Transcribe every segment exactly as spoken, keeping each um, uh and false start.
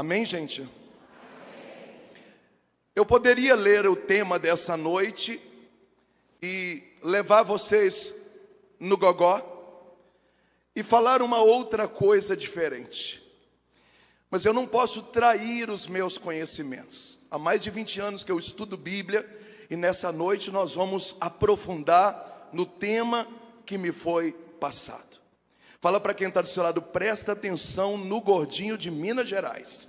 Amém, gente? Amém. Eu poderia ler o tema dessa noite e levar vocês no gogó e falar uma outra coisa diferente. Mas eu não posso trair os meus conhecimentos. Há mais de vinte anos que eu estudo Bíblia, e nessa noite nós vamos aprofundar no tema que me foi passado. Fala para quem está do seu lado, presta atenção no gordinho de Minas Gerais.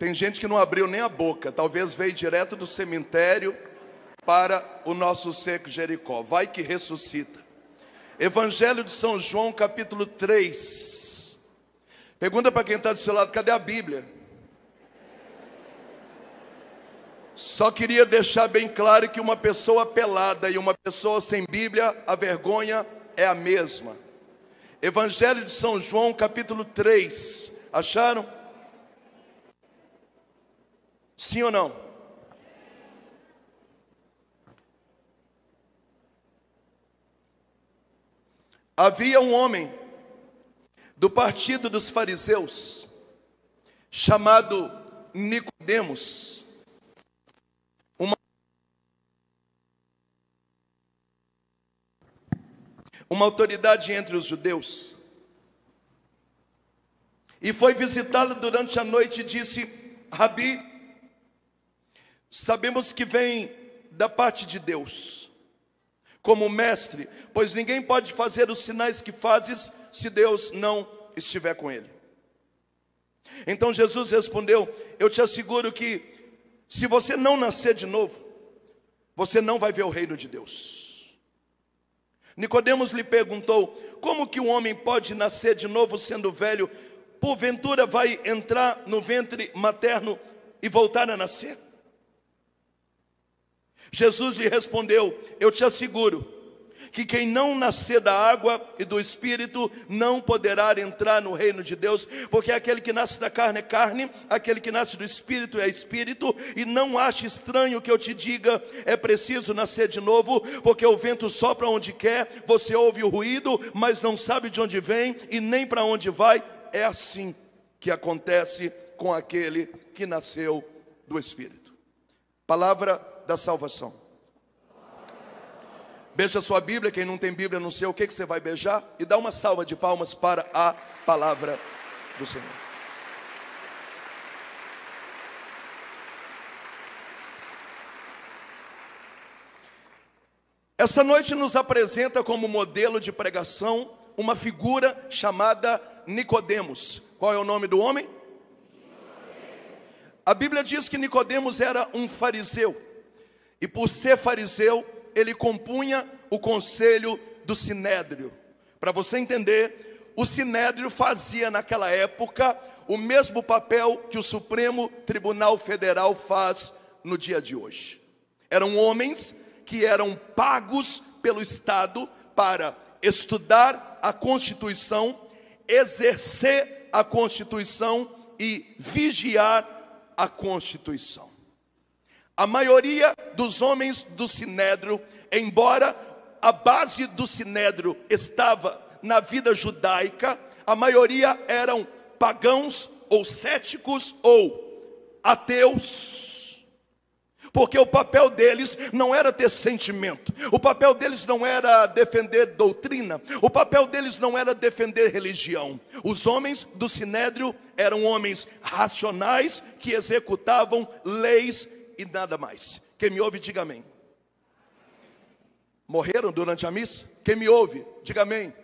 Tem gente que não abriu nem a boca, talvez veio direto do cemitério para o nosso seco Jericó. Vai que ressuscita. Evangelho de São João, capítulo três. Pergunta para quem está do seu lado, cadê a Bíblia? Só queria deixar bem claro que uma pessoa pelada e uma pessoa sem Bíblia, a vergonha é a mesma. Evangelho de São João, capítulo três. Acharam? Sim ou não? Havia um homem do partido dos fariseus, chamado Nicodemos. Uma autoridade entre os judeus, e foi visitá-lo durante a noite e disse: Rabi, sabemos que vem da parte de Deus, como mestre, pois ninguém pode fazer os sinais que fazes se Deus não estiver com ele. Então Jesus respondeu: eu te asseguro que se você não nascer de novo, você não vai ver o reino de Deus. Nicodemos lhe perguntou: como que um homem pode nascer de novo sendo velho? Porventura vai entrar no ventre materno e voltar a nascer? Jesus lhe respondeu: eu te asseguro que quem não nascer da água e do Espírito não poderá entrar no reino de Deus, porque aquele que nasce da carne é carne, aquele que nasce do Espírito é Espírito. E não ache estranho que eu te diga, é preciso nascer de novo, porque o vento sopra onde quer, você ouve o ruído, mas não sabe de onde vem e nem para onde vai. É assim que acontece com aquele que nasceu do Espírito. Palavra da salvação. Beija a sua Bíblia, quem não tem Bíblia, não sei o que, que você vai beijar. E dá uma salva de palmas para a palavra do Senhor. Essa noite nos apresenta como modelo de pregação uma figura chamada Nicodemos. Qual é o nome do homem? A Bíblia diz que Nicodemos era um fariseu. E por ser fariseu, ele compunha o conselho do Sinédrio. Para você entender, o Sinédrio fazia naquela época o mesmo papel que o Supremo Tribunal Federal faz no dia de hoje. Eram homens que eram pagos pelo Estado para estudar a Constituição, exercer a Constituição e vigiar a Constituição. A maioria dos homens do Sinédrio, embora a base do Sinédrio estava na vida judaica, a maioria eram pagãos ou céticos ou ateus. Porque o papel deles não era ter sentimento, o papel deles não era defender doutrina, o papel deles não era defender religião. Os homens do Sinédrio eram homens racionais que executavam leis e nada mais. Quem me ouve, diga amém. Morreram durante a missa? Quem me ouve, diga amém. Amém.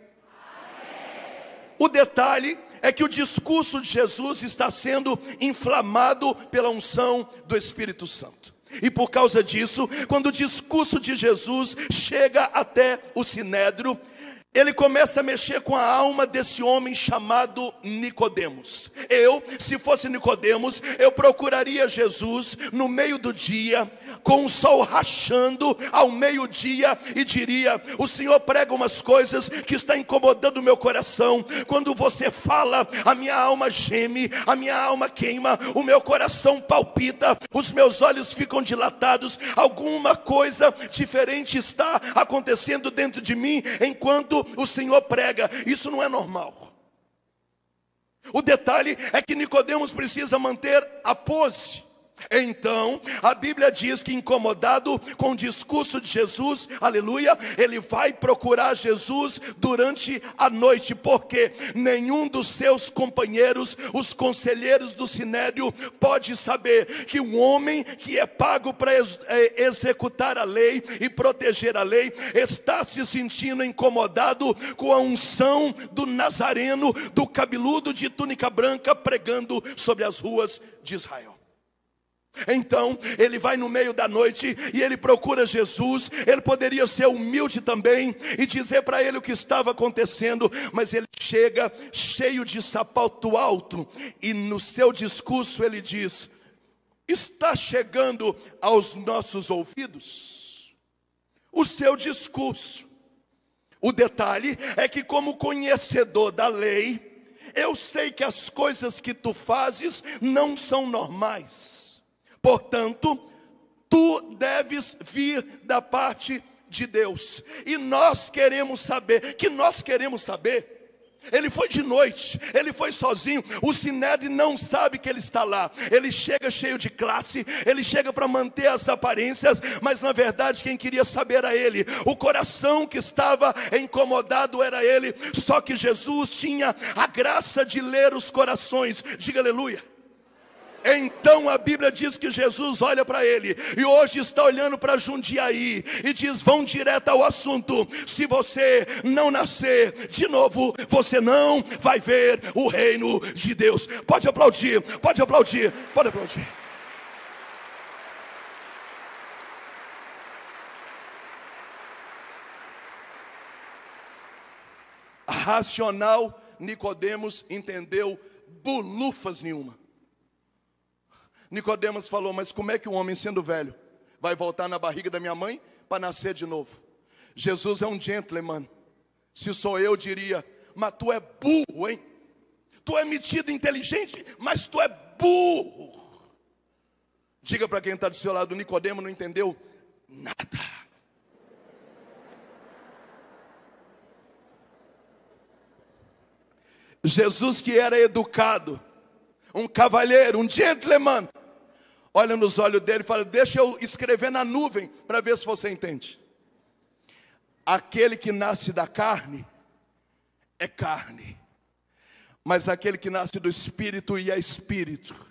O detalhe é que o discurso de Jesus está sendo inflamado pela unção do Espírito Santo. E por causa disso, quando o discurso de Jesus chega até o Sinédrio, ele começa a mexer com a alma desse homem chamado Nicodemos. Eu, se fosse Nicodemos, eu procuraria Jesus no meio do dia, com o sol rachando ao meio-dia, e diria: o Senhor prega umas coisas que está incomodando o meu coração. Quando você fala, a minha alma geme, a minha alma queima, o meu coração palpita, os meus olhos ficam dilatados. Alguma coisa diferente está acontecendo dentro de mim, enquanto o Senhor prega. Isso não é normal. O detalhe é que Nicodemos precisa manter a pose. Então, a Bíblia diz que, incomodado com o discurso de Jesus, aleluia, ele vai procurar Jesus durante a noite, porque nenhum dos seus companheiros, os conselheiros do sinédrio, pode saber que um homem que é pago para ex- executar a lei e proteger a lei, está se sentindo incomodado com a unção do Nazareno, do cabeludo de túnica branca, pregando sobre as ruas de Israel. Então, ele vai no meio da noite e ele procura Jesus. Ele poderia ser humilde também e dizer para ele o que estava acontecendo, mas ele chega cheio de sapato alto e no seu discurso ele diz: está chegando aos nossos ouvidos o seu discurso. O detalhe é que, como conhecedor da lei, eu sei que as coisas que tu fazes não são normais. Portanto, tu deves vir da parte de Deus. E nós queremos saber, que nós queremos saber. Ele foi de noite, ele foi sozinho. O sinédrio não sabe que ele está lá. Ele chega cheio de classe, ele chega para manter as aparências, mas na verdade quem queria saber era ele. O coração que estava incomodado era ele. Só que Jesus tinha a graça de ler os corações. Diga aleluia. Então a Bíblia diz que Jesus olha para ele, e hoje está olhando para Jundiaí, e diz: vão direto ao assunto, se você não nascer de novo, você não vai ver o reino de Deus. Pode aplaudir, pode aplaudir, pode aplaudir. Racional Nicodemos entendeu bulufas nenhuma. Nicodemos falou: mas como é que um homem sendo velho vai voltar na barriga da minha mãe para nascer de novo? Jesus é um gentleman. Se sou eu, diria: mas tu é burro, hein? Tu é metido inteligente, mas tu é burro. Diga para quem está do seu lado: Nicodemo não entendeu nada. Jesus, que era educado, um cavalheiro, um gentleman, olha nos olhos dele e fala: deixa eu escrever na nuvem para ver se você entende. Aquele que nasce da carne é carne, mas aquele que nasce do Espírito e é Espírito.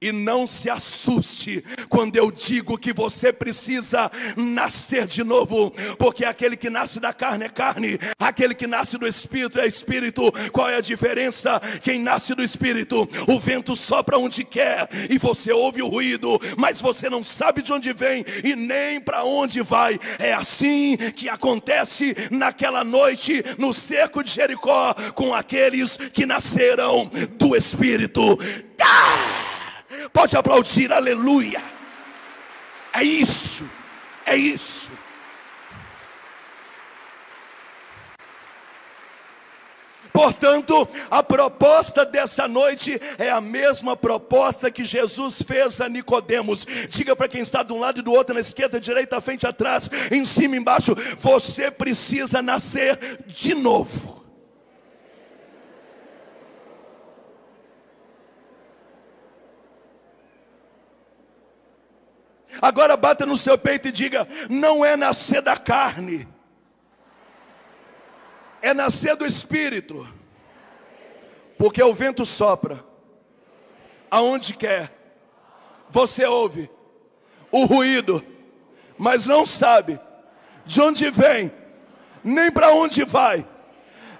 E não se assuste quando eu digo que você precisa nascer de novo, porque aquele que nasce da carne é carne, aquele que nasce do Espírito é Espírito. Qual é a diferença? Quem nasce do Espírito, o vento sopra onde quer e você ouve o ruído, mas você não sabe de onde vem e nem para onde vai. É assim que acontece naquela noite no cerco de Jericó com aqueles que nasceram do Espírito. Ah! Pode aplaudir, aleluia. É isso, é isso. Portanto, a proposta dessa noite é a mesma proposta que Jesus fez a Nicodemos. Diga para quem está de um lado e do outro, na esquerda, direita, à frente, atrás, em cima, embaixo: você precisa nascer de novo. Agora bata no seu peito e diga: não é nascer da carne, é nascer do Espírito. Porque o vento sopra aonde quer, você ouve o ruído, mas não sabe de onde vem, nem para onde vai.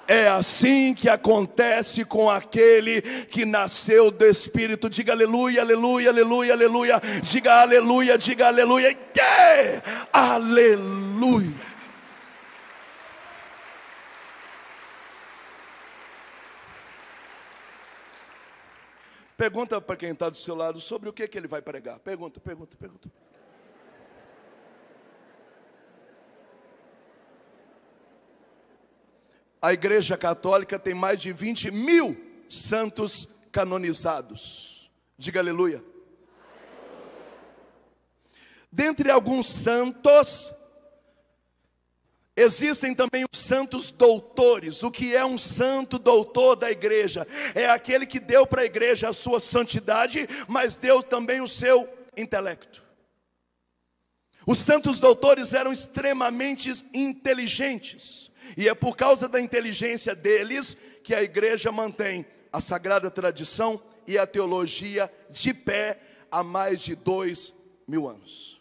É assim que acontece com aquele que nasceu do Espírito. Diga aleluia, aleluia, aleluia, aleluia. Diga aleluia, diga aleluia. Yeah! Aleluia. Pergunta para quem está do seu lado sobre o que, que ele vai pregar. Pergunta, pergunta, pergunta. A Igreja Católica tem mais de vinte mil santos canonizados. Diga aleluia. Dentre alguns santos, Existem também os santos doutores. O que é um santo doutor da igreja? É aquele que deu para a igreja a sua santidade, mas deu também o seu intelecto. Os santos doutores eram extremamente inteligentes, e é por causa da inteligência deles que a igreja mantém a sagrada tradição e a teologia de pé há mais de dois mil anos.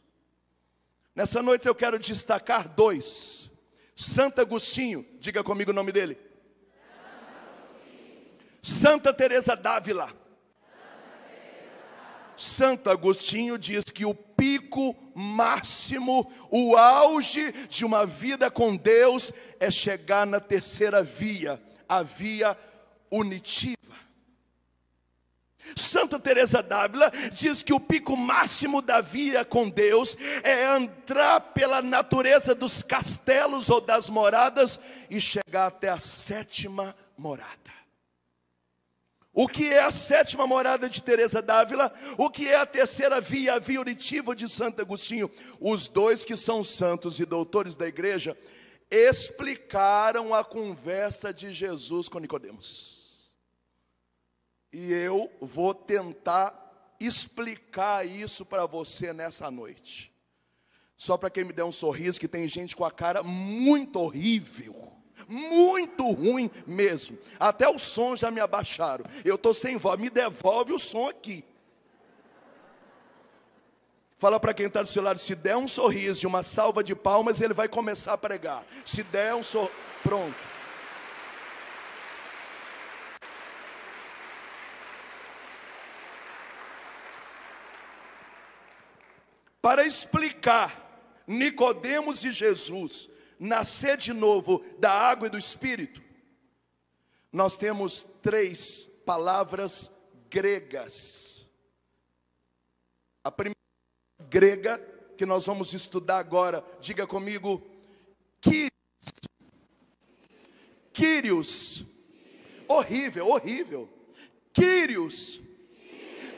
Nessa noite eu quero destacar dois. Santo Agostinho, diga comigo o nome dele. Santa Teresa d'Ávila. Santo Agostinho diz que o pico máximo, o auge de uma vida com Deus é chegar na terceira via, a via unitiva. Santa Teresa d'Ávila diz que o pico máximo da vida com Deus é entrar pela natureza dos castelos ou das moradas e chegar até a sétima morada. O que é a sétima morada de Teresa d'Ávila? O que é a terceira via, a via unitiva de Santo Agostinho? Os dois, que são santos e doutores da igreja, explicaram a conversa de Jesus com Nicodemos. E eu vou tentar explicar isso para você nessa noite. Só para quem me der um sorriso, que tem gente com a cara muito horrível. Muito ruim mesmo. Até o som já me abaixaram. Eu estou sem voz, me devolve o som aqui. Fala para quem está do seu lado, se der um sorriso e uma salva de palmas, ele vai começar a pregar. Se der um sorriso, pronto. Para explicar Nicodemos e Jesus nascer de novo da água e do Espírito, nós temos três palavras gregas. A primeira grega que nós vamos estudar agora, diga comigo, Kyrios. Kyrios. Horrível, horrível. Kyrios.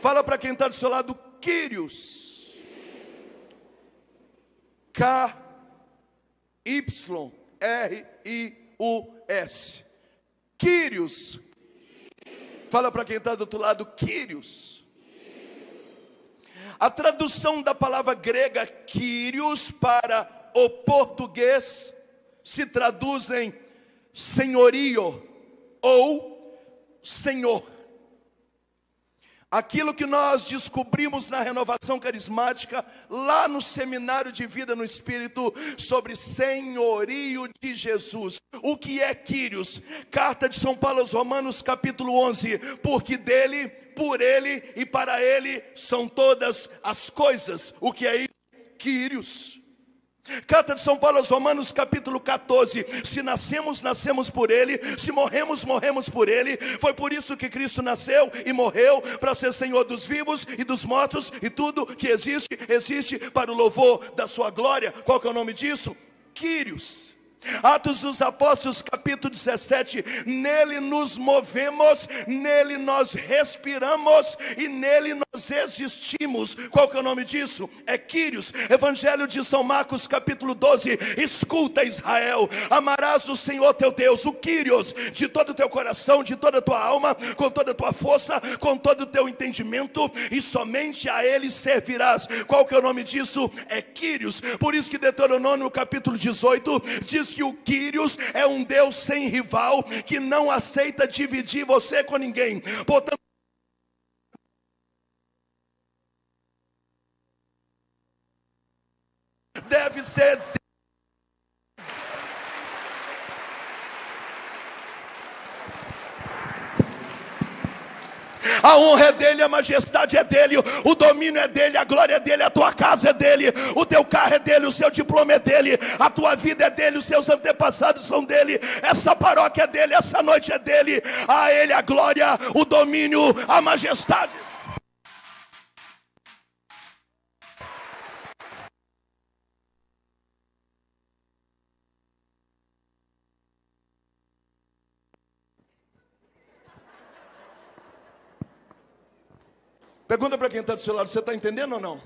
Fala para quem está do seu lado, Kyrios. K Y R I U S. Kyrios. Fala para quem está do outro lado, Kyrios. A tradução da palavra grega Kyrios para o português se traduz em senhorio ou senhor. Aquilo que nós descobrimos na renovação carismática, lá no seminário de vida no Espírito, sobre senhorio de Jesus. O que é Kyrios? Carta de São Paulo aos Romanos, capítulo onze. Porque dele, por ele e para ele são todas as coisas. O que é isso? Kyrios. Carta de São Paulo aos Romanos, capítulo quatorze. Se nascemos, nascemos por ele. Se morremos, morremos por ele. Foi por isso que Cristo nasceu e morreu, para ser Senhor dos vivos e dos mortos, e tudo que existe, existe para o louvor da sua glória. Qual que é o nome disso? Kyrios. Atos dos Apóstolos, capítulo dezessete. Nele nos movemos, nele nós respiramos e nele nós existimos. Qual que é o nome disso? É Kyrios. Evangelho de São Marcos, capítulo doze. Escuta, Israel, amarás o Senhor teu Deus, o Kyrios, de todo o teu coração, de toda a tua alma, com toda a tua força, com todo o teu entendimento, e somente a ele servirás. Qual que é o nome disso? É Kyrios. Por isso que Deuteronômio, capítulo dezoito, diz que o Kyrios é um Deus sem rival, que não aceita dividir você com ninguém. Portanto, deve ser a honra é dele, a majestade é dele, o domínio é dele, a glória é dele, a tua casa é dele, o teu carro é dele, o seu diploma é dele, a tua vida é dele, os seus antepassados são dele, essa paróquia é dele, essa noite é dele, a ele a glória, o domínio, a majestade. Pergunta para quem está do seu lado, você está entendendo ou não?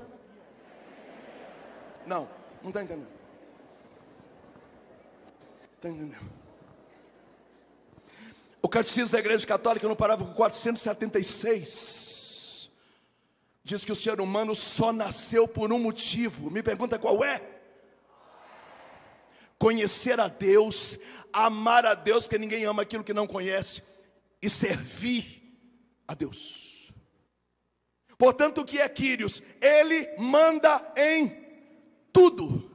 Não, não está entendendo. Está entendendo? O catecismo da Igreja Católica, no parágrafo quatrocentos e setenta e seis, diz que o ser humano só nasceu por um motivo. Me pergunta qual é? Conhecer a Deus, amar a Deus, porque ninguém ama aquilo que não conhece, e servir a Deus. Portanto, o que é Quírios? Ele manda em tudo.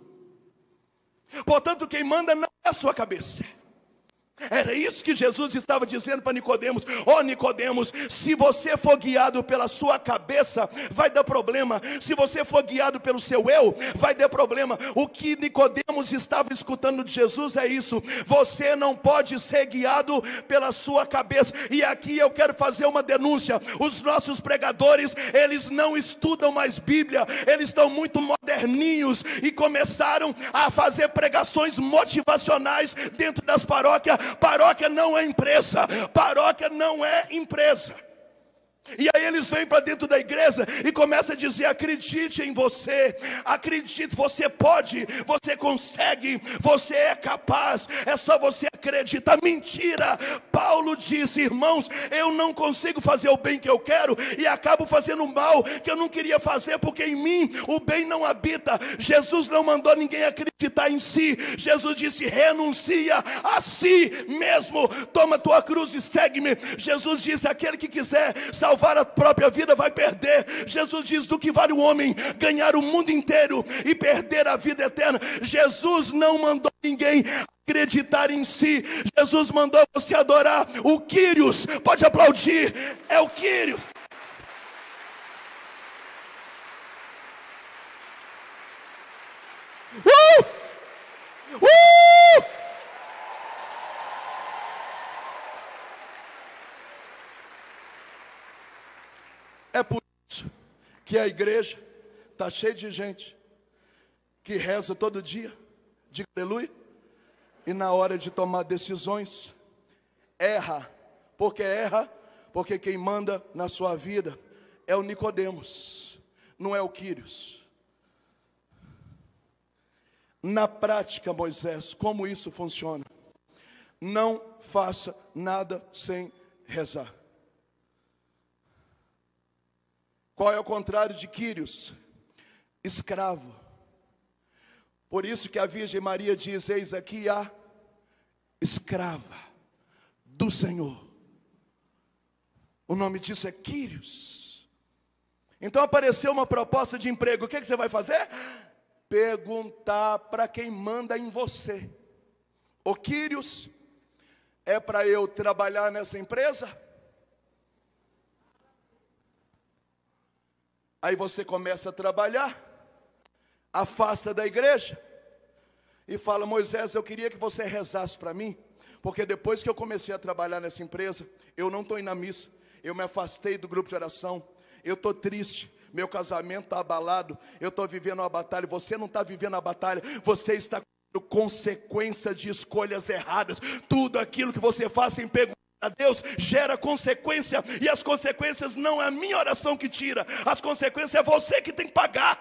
Portanto, quem manda não é a sua cabeça. Era isso que Jesus estava dizendo para Nicodemos. Ó Nicodemos, se você for guiado pela sua cabeça, vai dar problema. Se você for guiado pelo seu eu, vai dar problema. O que Nicodemos estava escutando de Jesus é isso: você não pode ser guiado pela sua cabeça. E aqui eu quero fazer uma denúncia. Os nossos pregadores, eles não estudam mais Bíblia. Eles estão muito moderninhos e começaram a fazer pregações motivacionais dentro das paróquias. Paróquia não é empresa, paróquia não é empresa. E aí eles vêm para dentro da igreja e começam a dizer: acredite em você, acredite, você pode, você consegue, você é capaz, é só você acreditar. Mentira! Paulo disse: irmãos, eu não consigo fazer o bem que eu quero e acabo fazendo o mal que eu não queria fazer, porque em mim o bem não habita. Jesus não mandou ninguém acreditar em si. Jesus disse: renuncia a si mesmo, toma tua cruz e segue-me. Jesus disse: aquele que quiser salvar salvar a própria vida vai perder. Jesus diz: do que vale o homem ganhar o mundo inteiro e perder a vida eterna? Jesus não mandou ninguém acreditar em si. Jesus mandou você adorar o Quírios. Pode aplaudir, é o Quírios. Uh! Uh! É por isso que a igreja está cheia de gente que reza todo dia, diga aleluia, e na hora de tomar decisões, erra. Por que erra? Porque quem manda na sua vida é o Nicodemos, não é o Quírios. Na prática, Moisés, como isso funciona? Não faça nada sem rezar. Qual é o contrário de Quírios? Escravo. Por isso que a Virgem Maria diz: eis aqui a escrava do Senhor. O nome disso é Quírios. Então apareceu uma proposta de emprego. O que é que você vai fazer? Perguntar para quem manda em você. Ô Quírios, é para eu trabalhar nessa empresa? Aí você começa a trabalhar, afasta da igreja e fala: Moisés, eu queria que você rezasse para mim, porque depois que eu comecei a trabalhar nessa empresa, eu não estou indo à missa, eu me afastei do grupo de oração, eu estou triste, meu casamento está abalado, eu estou vivendo uma batalha. Você não está vivendo a batalha, você está com consequência de escolhas erradas. Tudo aquilo que você faz sem perguntar a Deus gera consequência, e as consequências não é a minha oração que tira, as consequências é você que tem que pagar.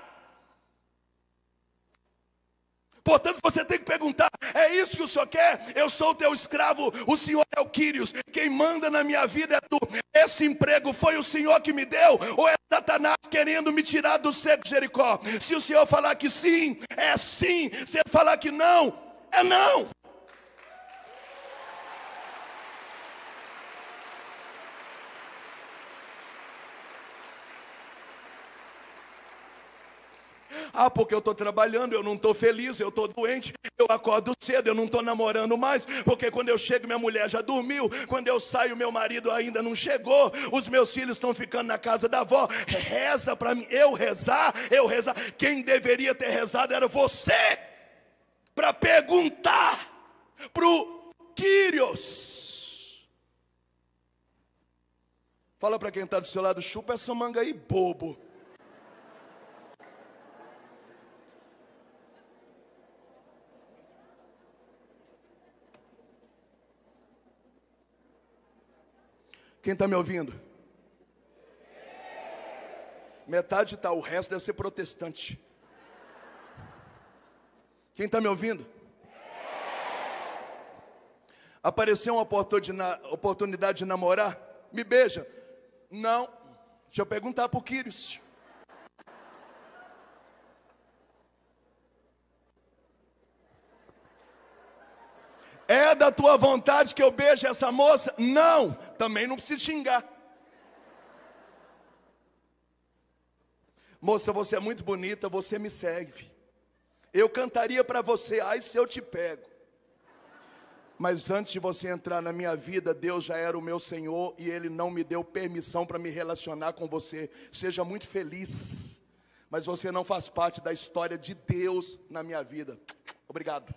Portanto, você tem que perguntar: é isso que o Senhor quer? Eu sou o teu escravo, o Senhor é o Quírios, quem manda na minha vida é tu. Esse emprego foi o Senhor que me deu, ou é Satanás querendo me tirar do seco de Jericó? Se o Senhor falar que sim, é sim. Se ele falar que não, é não. Ah, porque eu estou trabalhando, eu não estou feliz, eu estou doente, eu acordo cedo, eu não estou namorando mais, porque quando eu chego minha mulher já dormiu, quando eu saio meu marido ainda não chegou, os meus filhos estão ficando na casa da avó. Reza para mim. Eu rezar, eu rezar. Quem deveria ter rezado era você, para perguntar para o Quírios. Fala para quem está do seu lado: chupa essa manga aí, bobo. Quem está me ouvindo? Metade está, o resto deve ser protestante. Quem está me ouvindo? Apareceu uma oportunidade de namorar? Me beija. Não. Deixa eu perguntar para o Quírios. É da tua vontade que eu beije essa moça? Não. Também não precisa xingar. Moça, você é muito bonita, você me serve. Eu cantaria para você, ai se eu te pego. Mas antes de você entrar na minha vida, Deus já era o meu Senhor e Ele não me deu permissão para me relacionar com você. Seja muito feliz, mas você não faz parte da história de Deus na minha vida. Obrigado.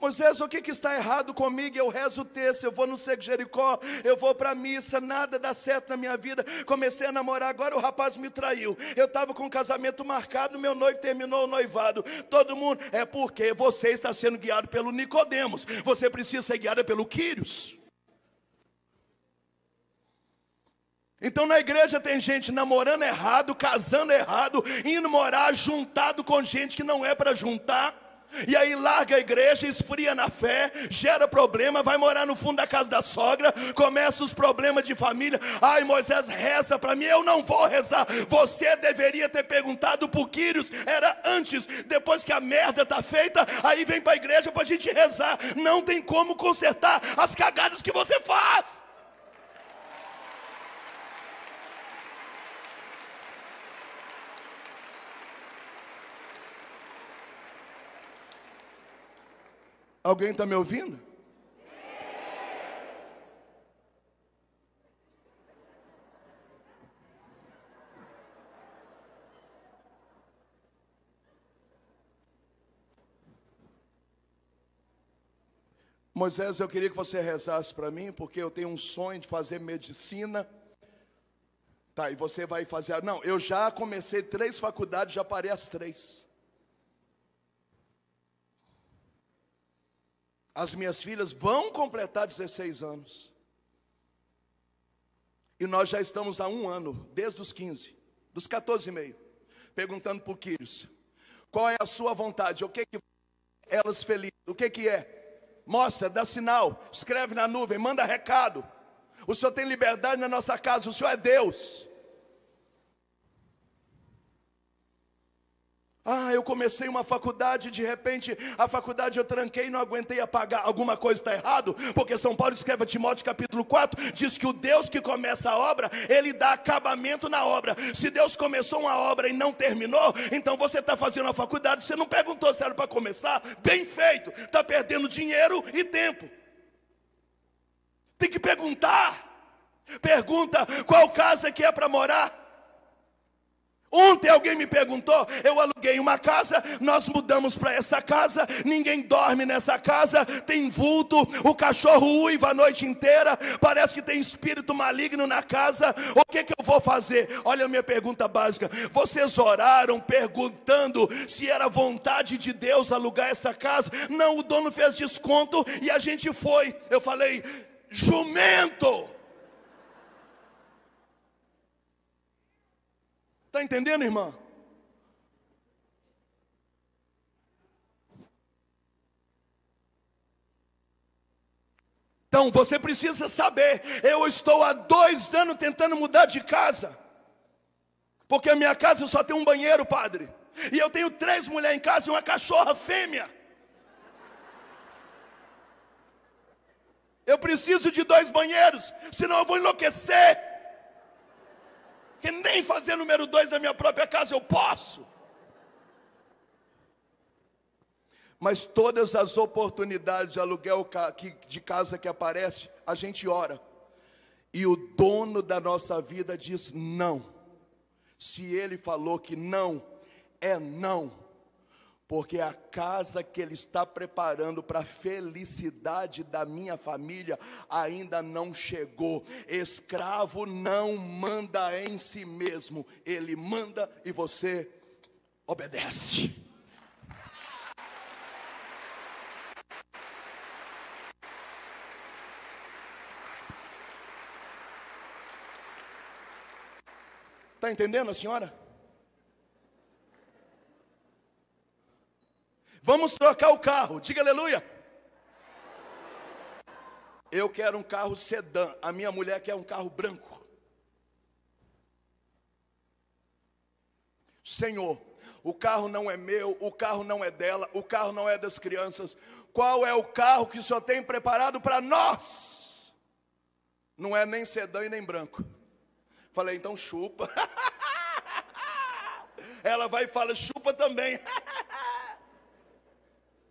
Moisés, o que, que está errado comigo? Eu rezo o texto, eu vou no Seco Jericó, eu vou para a missa, nada dá certo na minha vida. Comecei a namorar, agora o rapaz me traiu. Eu estava com um casamento marcado, meu noivo terminou o noivado. Todo mundo, é porque você está sendo guiado pelo Nicodemos. Você precisa ser guiada pelo Quírios. Então na igreja tem gente namorando errado, casando errado, indo morar juntado com gente que não é para juntar. E aí larga a igreja, esfria na fé, gera problema, vai morar no fundo da casa da sogra, começa os problemas de família. Ai, Moisés, reza para mim. Eu não vou rezar. Você deveria ter perguntado para o Quírios, era antes. Depois que a merda está feita, aí vem para a igreja para a gente rezar. Não tem como consertar as cagadas que você faz. Alguém está me ouvindo? Sim. Moisés, eu queria que você rezasse para mim, porque eu tenho um sonho de fazer medicina. Tá, e você vai fazer... Não, eu já comecei três faculdades, já parei as três. As minhas filhas vão completar dezesseis anos. E nós já estamos há um ano, desde os quinze, dos quatorze e meio, perguntando para o Quírios, qual é a sua vontade? O que que elas felizes? O que que é? Mostra, dá sinal, escreve na nuvem, manda recado. O Senhor tem liberdade na nossa casa, o Senhor é Deus. Ah, eu comecei uma faculdade, de repente a faculdade eu tranquei, não aguentei apagar. Alguma coisa está errado, porque São Paulo escreve a Timóteo capítulo quatro, diz que o Deus que começa a obra, Ele dá acabamento na obra. Se Deus começou uma obra e não terminou, então você está fazendo a faculdade, você não perguntou se era para começar, bem feito, está perdendo dinheiro e tempo. Tem que perguntar. Pergunta qual casa que é para morar. Ontem alguém me perguntou, eu aluguei uma casa, nós mudamos para essa casa, ninguém dorme nessa casa, tem vulto, o cachorro uiva a noite inteira, parece que tem espírito maligno na casa, o que que eu vou fazer? Olha a minha pergunta básica, vocês oraram perguntando se era vontade de Deus alugar essa casa? Não, o dono fez desconto e a gente foi, eu falei, jumento! Está entendendo, irmã? Então, você precisa saber, eu estou há dois anos tentando mudar de casa, porque a minha casa só tem um banheiro, padre, e eu tenho três mulheres em casa e uma cachorra fêmea. Eu preciso de dois banheiros, senão eu vou enlouquecer. Que nem fazer número dois da minha própria casa eu posso. Mas todas as oportunidades de aluguel de casa que aparece, a gente ora. E o dono da nossa vida diz não. Se ele falou que não, é não. Porque a casa que ele está preparando para a felicidade da minha família ainda não chegou. Escravo não manda em si mesmo. Ele manda e você obedece. Está entendendo a senhora? Vamos trocar o carro, diga aleluia. Eu quero um carro sedã, a minha mulher quer um carro branco. Senhor, o carro não é meu, o carro não é dela, o carro não é das crianças. Qual é o carro que o Senhor tem preparado para nós? Não é nem sedã e nem branco. Falei, então chupa. Ela vai e fala, chupa também.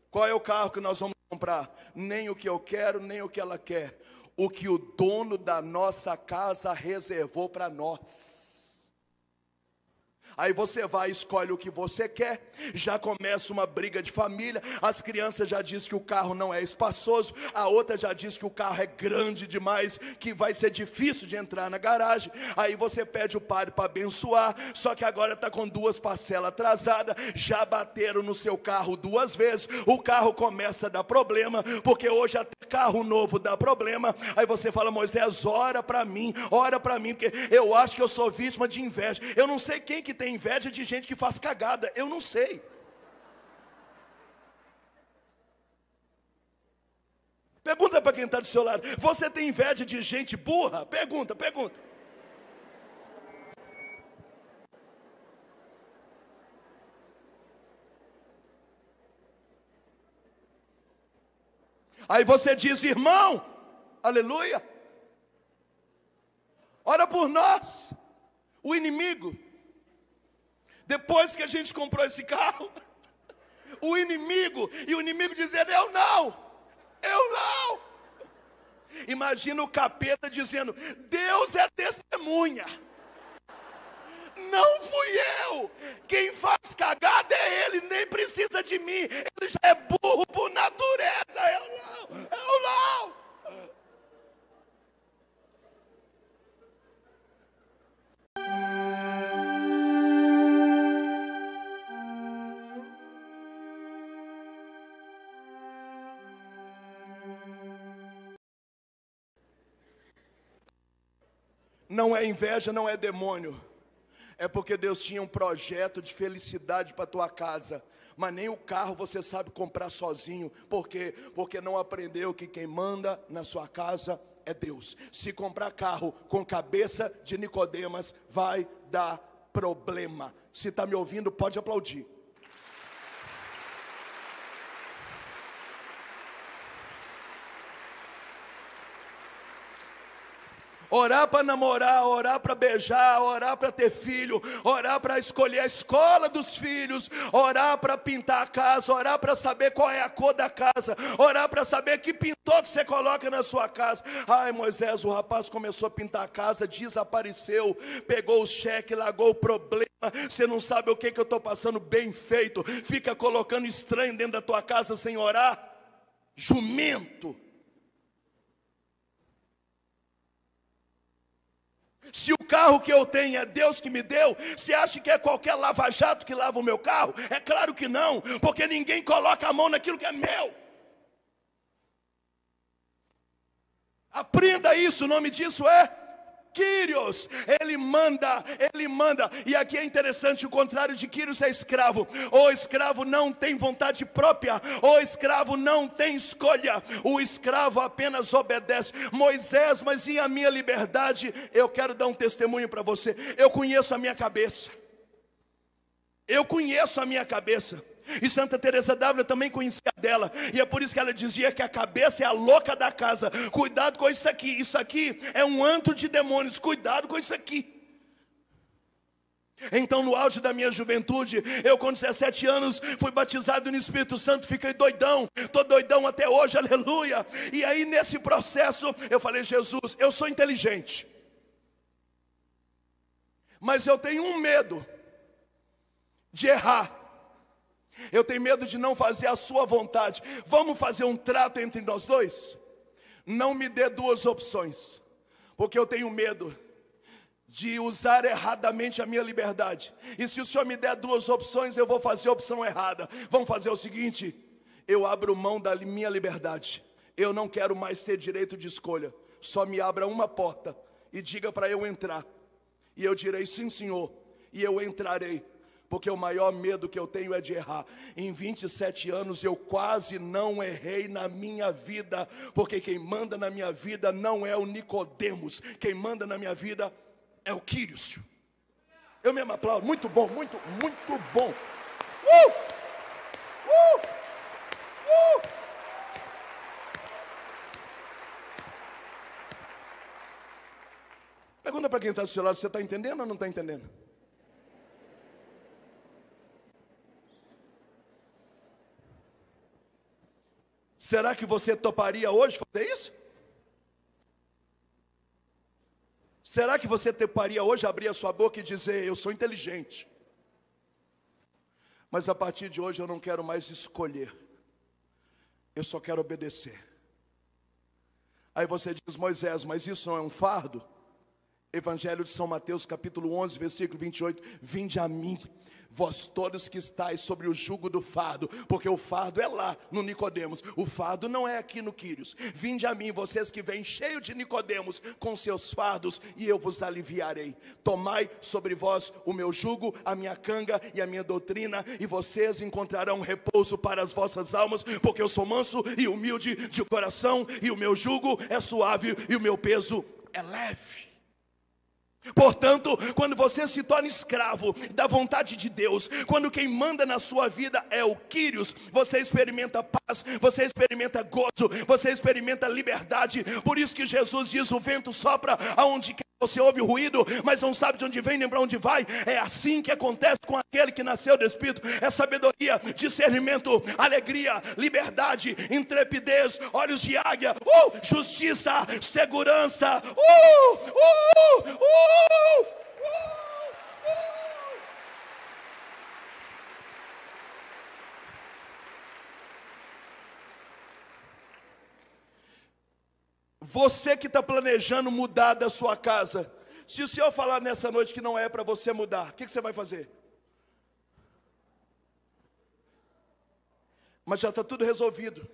Qual é o carro que nós vamos comprar? Nem o que eu quero, nem o que ela quer. O que o dono da nossa casa reservou para nós. Aí você vai, escolhe o que você quer, já começa uma briga de família, as crianças já dizem que o carro não é espaçoso, a outra já diz que o carro é grande demais, que vai ser difícil de entrar na garagem, aí você pede o padre para abençoar, só que agora está com duas parcelas atrasadas, já bateram no seu carro duas vezes, o carro começa a dar problema, porque hoje até carro novo dá problema, aí você fala, Moisés, ora para mim, ora para mim, porque eu acho que eu sou vítima de inveja, eu não sei quem que tem inveja de gente que faz cagada, eu não sei. Pergunta para quem está do seu lado, você tem inveja de gente burra? Pergunta, pergunta. Aí você diz, irmão, aleluia, ora por nós, o inimigo. Depois que a gente comprou esse carro, o inimigo, e o inimigo dizendo, eu não, eu não. Imagina o capeta dizendo, Deus é testemunha. Não fui eu, quem faz cagada é ele, nem precisa de mim, ele já é burro por natureza, eu não, eu não. Não é inveja, não é demônio. É porque Deus tinha um projeto de felicidade para a tua casa. Mas nem o carro você sabe comprar sozinho. Por quê? Porque não aprendeu que quem manda na sua casa é Deus. Se comprar carro com cabeça de Nicodemas, vai dar problema. Se está me ouvindo, pode aplaudir. Orar para namorar, orar para beijar, orar para ter filho, orar para escolher a escola dos filhos, orar para pintar a casa, orar para saber qual é a cor da casa, orar para saber que pintor que você coloca na sua casa. Ai, Moisés, o rapaz começou a pintar a casa, desapareceu, pegou o cheque, largou o problema. Você não sabe o que, que eu estou passando, bem feito. Fica colocando estranho dentro da tua casa sem orar. Jumento. Se o carro que eu tenho é Deus que me deu, você acha que é qualquer lava-jato que lava o meu carro? É claro que não, porque ninguém coloca a mão naquilo que é meu. Aprenda isso, o nome disso é Kyrios, ele manda, ele manda, e aqui é interessante, o contrário de Kyrios é escravo. O escravo não tem vontade própria, o escravo não tem escolha, o escravo apenas obedece. Moisés, mas e a minha liberdade? Eu quero dar um testemunho para você, eu conheço a minha cabeça, eu conheço a minha cabeça, e Santa Teresa d'Ávila também conhecia dela, e é por isso que ela dizia que a cabeça é a louca da casa. Cuidado com isso aqui, isso aqui é um antro de demônios, cuidado com isso aqui. Então, no auge da minha juventude, eu com dezessete anos fui batizado no Espírito Santo, fiquei doidão, estou doidão até hoje, aleluia. E aí nesse processo eu falei, Jesus, eu sou inteligente, mas eu tenho um medo de errar. Eu tenho medo de não fazer a sua vontade. Vamos fazer um trato entre nós dois? Não me dê duas opções, porque eu tenho medo de usar erradamente a minha liberdade. E se o Senhor me der duas opções, eu vou fazer a opção errada. Vamos fazer o seguinte, eu abro mão da minha liberdade. Eu não quero mais ter direito de escolha. Só me abra uma porta e diga para eu entrar. E eu direi, sim, Senhor, e eu entrarei, porque o maior medo que eu tenho é de errar. Em vinte e sete anos eu quase não errei na minha vida, porque quem manda na minha vida não é o Nicodemos, quem manda na minha vida é o Quírios. Eu mesmo aplaudo, muito bom, muito, muito bom. Uh! Uh! Uh! Pergunta para quem está do seu lado, você está entendendo ou não está entendendo? Será que você toparia hoje fazer isso? Será que você toparia hoje abrir a sua boca e dizer, eu sou inteligente, mas a partir de hoje eu não quero mais escolher, eu só quero obedecer? Aí você diz, Moisés, mas isso não é um fardo? Evangelho de São Mateus, capítulo onze, versículo vinte e oito, vinde a mim, vós todos que estáis sobre o jugo do fardo, porque o fardo é lá no Nicodemos, o fardo não é aqui no Quírios. Vinde a mim, vocês que vêm cheio de Nicodemos com seus fardos, e eu vos aliviarei. Tomai sobre vós o meu jugo, a minha canga e a minha doutrina, e vocês encontrarão repouso para as vossas almas, porque eu sou manso e humilde de coração, e o meu jugo é suave e o meu peso é leve. Portanto, quando você se torna escravo da vontade de Deus, quando quem manda na sua vida é o Quírios, você experimenta paz, você experimenta gozo, você experimenta liberdade. Por isso que Jesus diz, o vento sopra aonde quer, você ouve o ruído, mas não sabe de onde vem nem para onde vai. É assim que acontece com aquele que nasceu do Espírito. É sabedoria, discernimento, alegria, liberdade, intrepidez, olhos de águia, uh, justiça, segurança. uh, uh, uh, uh, uh. Você que está planejando mudar da sua casa, se o Senhor falar nessa noite que não é para você mudar, o que, que você vai fazer? Mas já está tudo resolvido.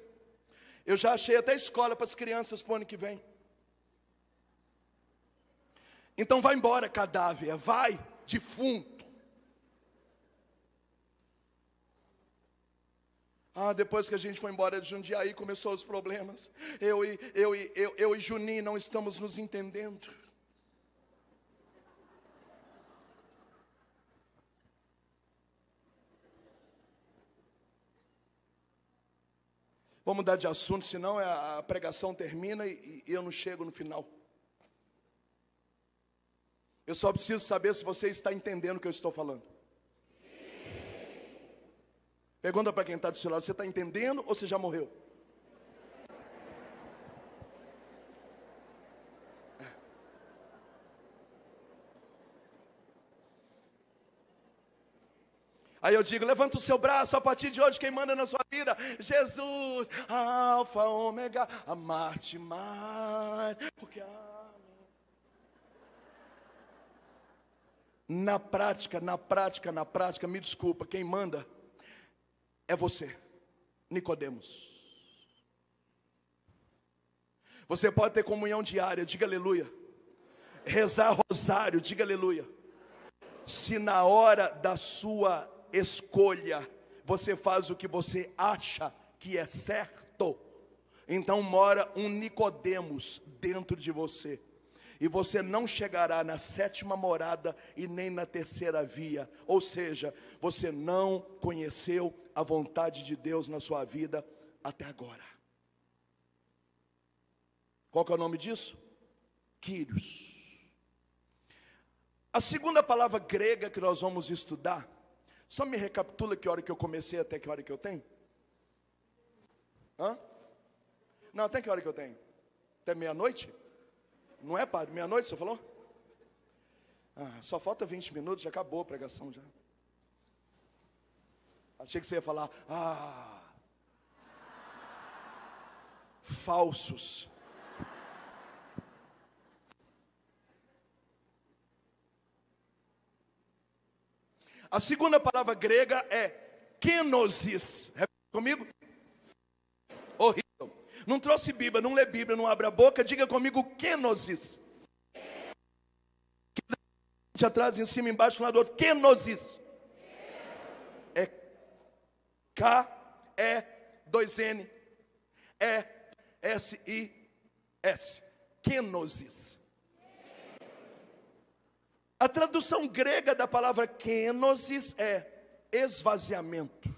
Eu já achei até escola para as crianças para o ano que vem. Então vai embora, cadáver, vai, defunto. Ah, depois que a gente foi embora de Jundiaí, começou os problemas. Eu e, eu e, eu, eu e Juninho não estamos nos entendendo. Vamos mudar de assunto, senão a pregação termina e, e eu não chego no final. Eu só preciso saber se você está entendendo o que eu estou falando. Pergunta para quem está do seu lado, você está entendendo ou você já morreu? Aí eu digo, levanta o seu braço, a partir de hoje quem manda na sua vida? Jesus, Alfa, Ômega, amar-te mais, porque a... Na prática, na prática, na prática, me desculpa, quem manda é você, Nicodemos. Você pode ter comunhão diária, diga aleluia. Rezar rosário, diga aleluia. Se na hora da sua escolha você faz o que você acha que é certo, então mora um Nicodemos dentro de você. E você não chegará na sétima morada e nem na terceira via. Ou seja, você não conheceu a vontade de Deus na sua vida até agora. Qual que é o nome disso? Quírios. A segunda palavra grega que nós vamos estudar, só me recapitula que hora que eu comecei até que hora que eu tenho? Hã? Não, até que hora que eu tenho? Até meia-noite? Não é, padre? Meia-noite, você falou? Ah, só falta vinte minutos, já acabou a pregação já. Achei que você ia falar, ah, falsos. A segunda palavra grega é kenosis. Repete comigo. Horrível. Não trouxe Bíblia, não lê Bíblia, não abre a boca, diga comigo, kenosis. frente, atrás, em cima, embaixo, um lado do outro. Kenosis. É K E dois N E S I S. Kenosis. A tradução grega da palavra kenosis é esvaziamento.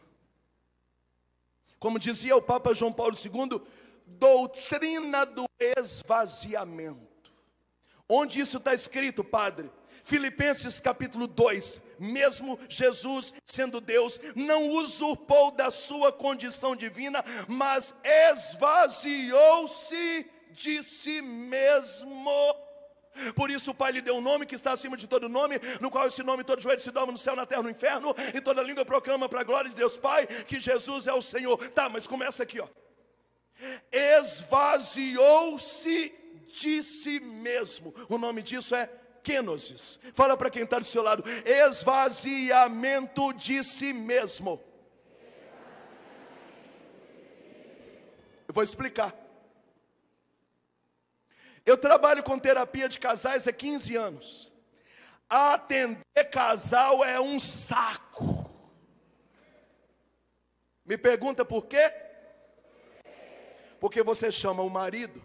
Como dizia o Papa João Paulo segundo, doutrina do esvaziamento. Onde isso está escrito, padre? Filipenses capítulo dois, mesmo Jesus sendo Deus, não usurpou da sua condição divina, mas esvaziou-se de si mesmo. Por isso o Pai lhe deu um nome que está acima de todo nome, no qual esse nome todo joelho se dobra no céu, na terra, no inferno, e toda língua proclama para a glória de Deus Pai que Jesus é o Senhor. Tá, mas começa aqui, ó. Esvaziou-se de si mesmo. O nome disso é kenosis. Fala para quem está do seu lado: esvaziamento de si mesmo. Eu vou explicar. Eu trabalho com terapia de casais há quinze anos. Atender casal é um saco. Me pergunta por quê? Porque você chama o marido,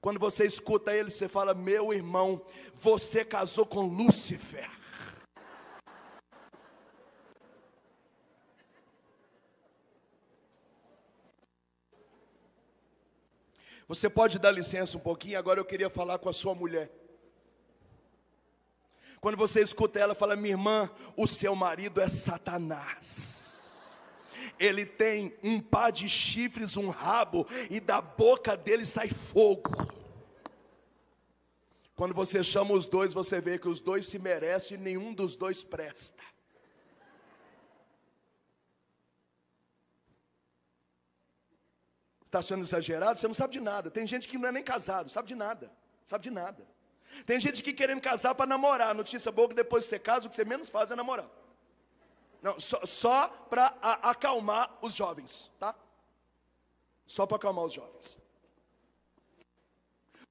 quando você escuta ele, você fala: meu irmão, você casou com Lúcifer. Você pode dar licença um pouquinho? Agora eu queria falar com a sua mulher. Quando você escuta ela, fala: minha irmã, o seu marido é Satanás. Ele tem um par de chifres, um rabo, e da boca dele sai fogo. Quando você chama os dois, você vê que os dois se merecem e nenhum dos dois presta. Está achando exagerado? Você não sabe de nada. Tem gente que não é nem casado, sabe de nada, sabe de nada. Tem gente que querendo casar para namorar. Notícia boa que depois que você casa, o que você menos faz é namorar. Não, só, só para acalmar os jovens, tá? Só para acalmar os jovens.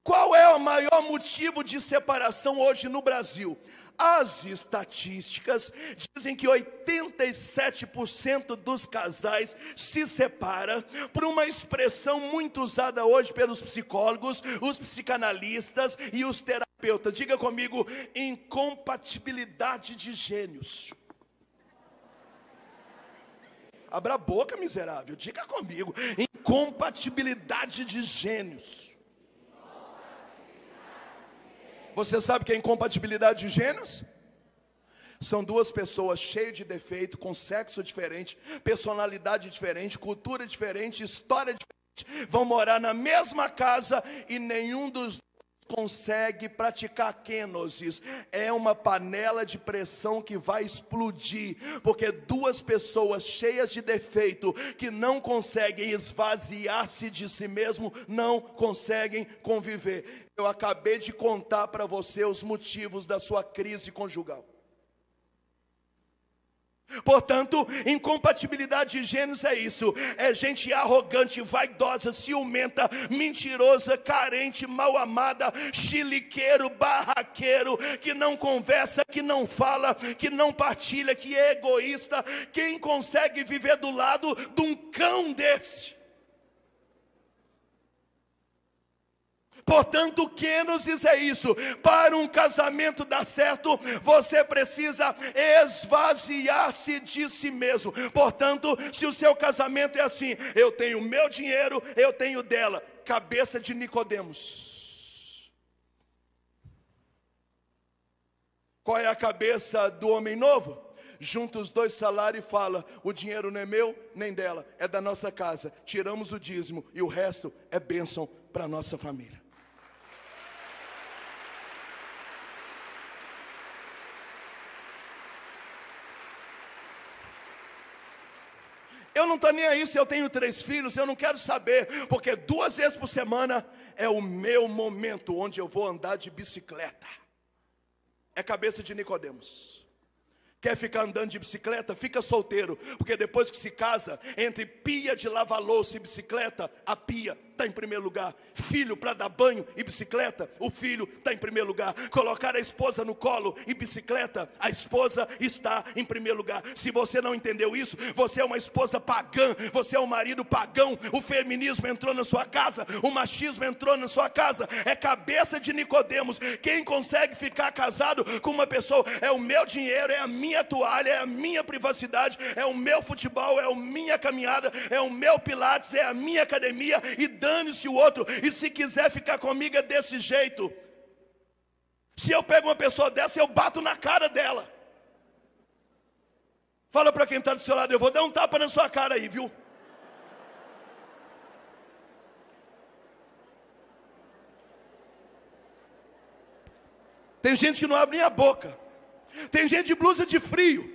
Qual é o maior motivo de separação hoje no Brasil? As estatísticas dizem que oitenta e sete por cento dos casais se separam por uma expressão muito usada hoje pelos psicólogos, os psicanalistas e os terapeutas. Diga comigo: incompatibilidade de gênios. Abra a boca, miserável. Diga comigo: incompatibilidade de gênios. Você sabe que a incompatibilidade de gênios? São duas pessoas cheias de defeito, com sexo diferente, personalidade diferente, cultura diferente, história diferente. Vão morar na mesma casa e nenhum dos dois consegue praticar kenosis. É uma panela de pressão que vai explodir, porque duas pessoas cheias de defeito, que não conseguem esvaziar-se de si mesmo, não conseguem conviver. Eu acabei de contar para você os motivos da sua crise conjugal. Portanto, incompatibilidade de gênios é isso. É gente arrogante, vaidosa, ciumenta, mentirosa, carente, mal amada, chiliqueiro, barraqueiro, que não conversa, que não fala, que não partilha, que é egoísta. Quem consegue viver do lado de um cão desse? Portanto, kenosis é isso. Para um casamento dar certo, você precisa esvaziar-se de si mesmo. Portanto, se o seu casamento é assim: eu tenho meu dinheiro, eu tenho dela. Cabeça de Nicodemos. Qual é a cabeça do homem novo? Junta os dois salários e fala: o dinheiro não é meu nem dela, é da nossa casa. Tiramos o dízimo e o resto é bênção para a nossa família. Eu não estou nem aí se eu tenho três filhos, eu não quero saber, porque duas vezes por semana é o meu momento onde eu vou andar de bicicleta. É cabeça de Nicodemos. Quer ficar andando de bicicleta? Fica solteiro, porque depois que se casa, entre pia de lavar louça e bicicleta, a pia está em primeiro lugar. Filho para dar banho e bicicleta, o filho está em primeiro lugar. Colocar a esposa no colo e bicicleta, a esposa está em primeiro lugar. Se você não entendeu isso, você é uma esposa pagã, você é um marido pagão. O feminismo entrou na sua casa, o machismo entrou na sua casa. É cabeça de Nicodemos. Quem consegue ficar casado com uma pessoa? É o meu dinheiro, é a minha toalha, é a minha privacidade, é o meu futebol, é a minha caminhada, é o meu pilates, é a minha academia, e dane-se o outro. E se quiser ficar comigo é desse jeito. Se eu pego uma pessoa dessa, eu bato na cara dela. Fala para quem está do seu lado: eu vou dar um tapa na sua cara aí, viu? Tem gente que não abre nem a boca. Tem gente de blusa de frio.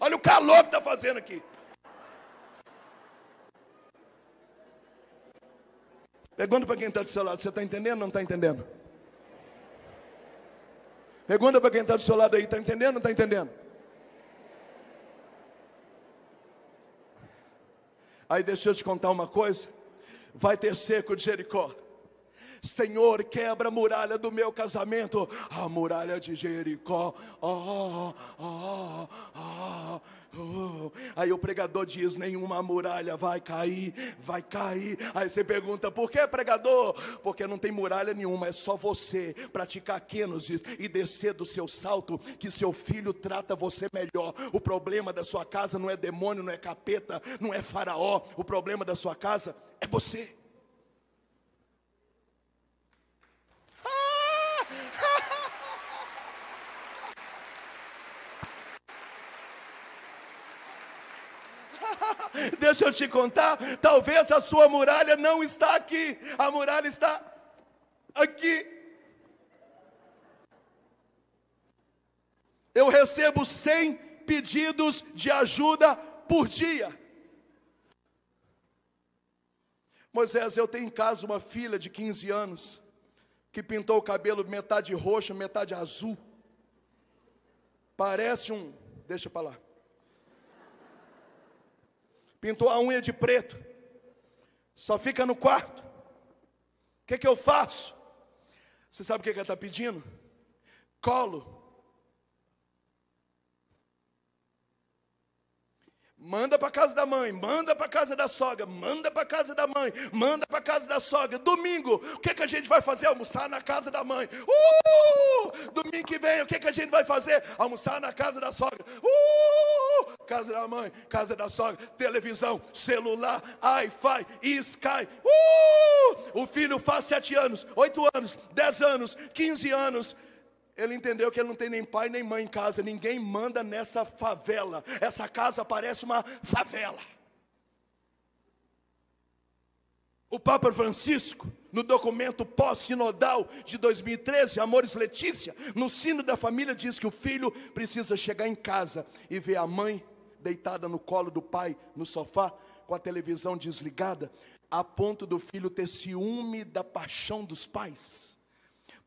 Olha o calor que está fazendo aqui. Pergunta para quem está do seu lado: você está entendendo ou não está entendendo? Pergunta para quem está do seu lado aí: está entendendo ou não está entendendo? Aí deixa eu te contar uma coisa. Vai ter seco de Jericó. Senhor, quebra a muralha do meu casamento, a muralha de Jericó. Oh, oh, oh, oh. Aí o pregador diz: nenhuma muralha vai cair, vai cair. Aí você pergunta: por que, pregador? Porque não tem muralha nenhuma, é só você praticar kênosis e descer do seu salto, que seu filho trata você melhor. O problema da sua casa não é demônio, não é capeta, não é faraó. O problema da sua casa é você. Deixa eu te contar, talvez a sua muralha não está aqui, a muralha está aqui. Eu recebo cem pedidos de ajuda por dia. Moisés, eu tenho em casa uma filha de quinze anos, que pintou o cabelo metade roxo, metade azul. Parece um... deixa para lá. Pintou a unha de preto, só fica no quarto. O que é que eu faço? Você sabe o que é que ela está pedindo? Colo. Manda para casa da mãe, manda para casa da sogra, manda para casa da mãe, manda para casa da sogra. Domingo, o que é que a gente vai fazer? Almoçar na casa da mãe. Uh! Domingo que vem, o que é que a gente vai fazer? Almoçar na casa da sogra. Uh! Casa da mãe, casa da sogra, televisão, celular, Wi-Fi, Sky. Uh! O filho faz sete anos, oito anos, dez anos, quinze anos. Ele entendeu que ele não tem nem pai nem mãe em casa. Ninguém manda nessa favela. Essa casa parece uma favela. O Papa Francisco, no documento pós-sinodal de dois mil e treze, Amores Letícia, no sino da família, diz que o filho precisa chegar em casa e ver a mãe deitada no colo do pai, no sofá, com a televisão desligada, a ponto do filho ter ciúme da paixão dos pais,